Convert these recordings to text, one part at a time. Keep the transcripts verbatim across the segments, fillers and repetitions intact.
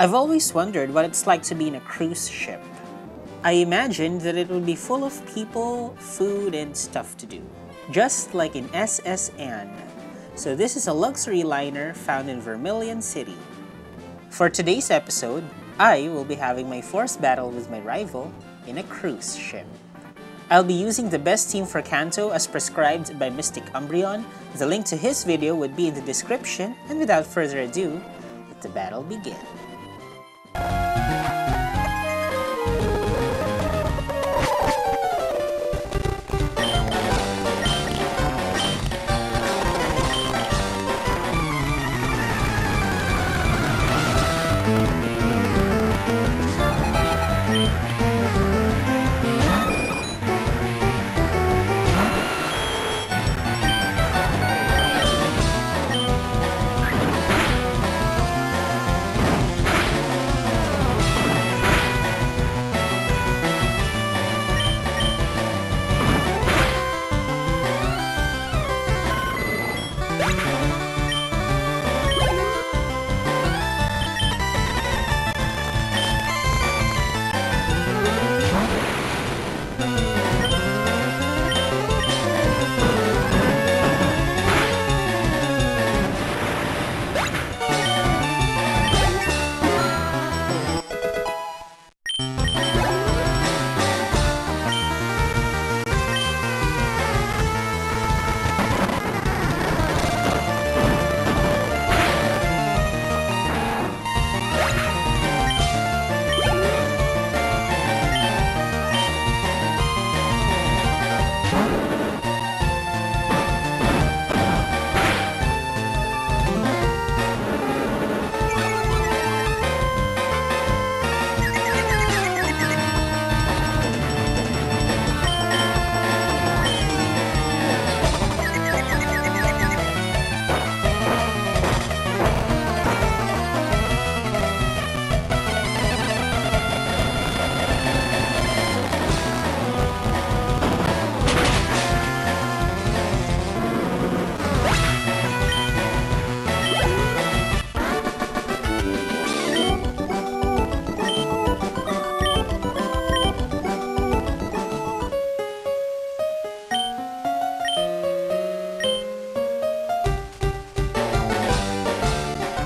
I've always wondered what it's like to be in a cruise ship. I imagined that it would be full of people, food, and stuff to do. Just like in S S Anne. So this is a luxury liner found in Vermillion City. For today's episode, I will be having my first battle with my rival in a cruise ship. I'll be using the best team for Kanto as prescribed by Mystic Umbreon. The link to his video would be in the description, and without further ado, let the battle begin.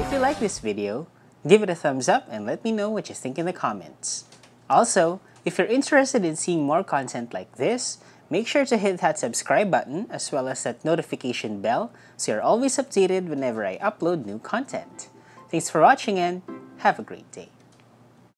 If you like this video, give it a thumbs up and let me know what you think in the comments. Also, if you're interested in seeing more content like this, make sure to hit that subscribe button as well as that notification bell so you're always updated whenever I upload new content. Thanks for watching and have a great day.